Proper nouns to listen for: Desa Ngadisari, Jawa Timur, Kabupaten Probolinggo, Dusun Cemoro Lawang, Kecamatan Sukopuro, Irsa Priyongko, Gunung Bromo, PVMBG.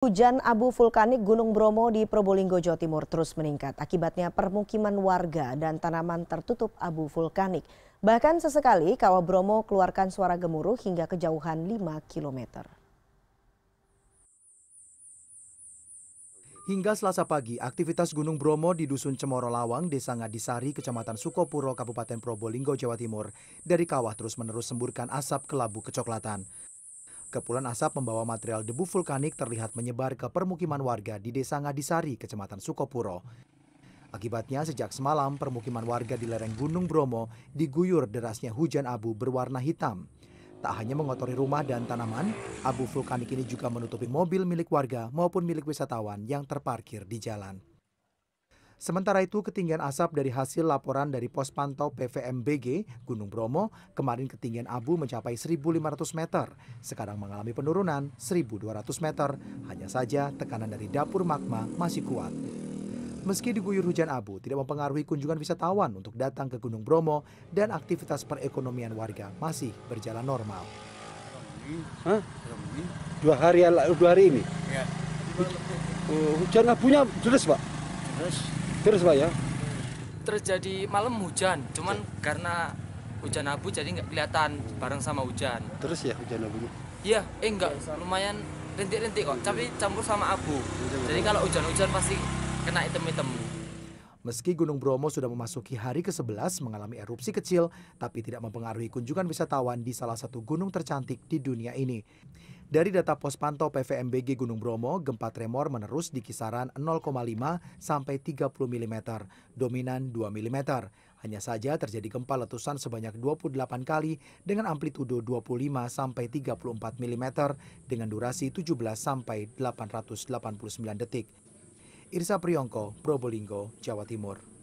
Hujan abu vulkanik Gunung Bromo di Probolinggo, Jawa Timur terus meningkat. Akibatnya permukiman warga dan tanaman tertutup abu vulkanik. Bahkan sesekali kawah Bromo keluarkan suara gemuruh hingga kejauhan 5 km. Hingga Selasa pagi, aktivitas Gunung Bromo di Dusun Cemoro Lawang, Desa Ngadisari, Kecamatan Sukopuro, Kabupaten Probolinggo, Jawa Timur, dari kawah terus-menerus semburkan asap kelabu kecoklatan. Kepulan asap membawa material debu vulkanik terlihat menyebar ke permukiman warga di Desa Ngadisari, Kecamatan Sukopuro. Akibatnya, sejak semalam permukiman warga di lereng Gunung Bromo diguyur derasnya hujan abu berwarna hitam. Tak hanya mengotori rumah dan tanaman, abu vulkanik ini juga menutupi mobil milik warga maupun milik wisatawan yang terparkir di jalan. Sementara itu, ketinggian asap dari hasil laporan dari pos pantau PVMBG Gunung Bromo, kemarin ketinggian abu mencapai 1.500 meter. Sekarang mengalami penurunan 1.200 meter. Hanya saja tekanan dari dapur magma masih kuat. Meski diguyur hujan abu, tidak mempengaruhi kunjungan wisatawan untuk datang ke Gunung Bromo dan aktivitas perekonomian warga masih berjalan normal. Hah? 2 hari ini? Ya. Hujan abunya deras, Pak? Terus Pak ya? Terjadi malam hujan, cuman karena hujan abu jadi nggak kelihatan bareng sama hujan. Terus ya hujan abu? Iya, enggak, lumayan rintik-rintik kok, tapi campur sama abu. Jadi kalau hujan-hujan pasti kena hitam-hitam. Meski Gunung Bromo sudah memasuki hari ke-11 mengalami erupsi kecil, tapi tidak mempengaruhi kunjungan wisatawan di salah satu gunung tercantik di dunia ini. Dari data pos pantau PVMBG Gunung Bromo, gempa tremor menerus di kisaran 0,5 sampai 30 mm, dominan 2 mm. Hanya saja terjadi gempa letusan sebanyak 28 kali dengan amplitudo 25 sampai 34 mm dengan durasi 17 sampai 889 detik. Irsa Priyongko, Probolinggo, Jawa Timur.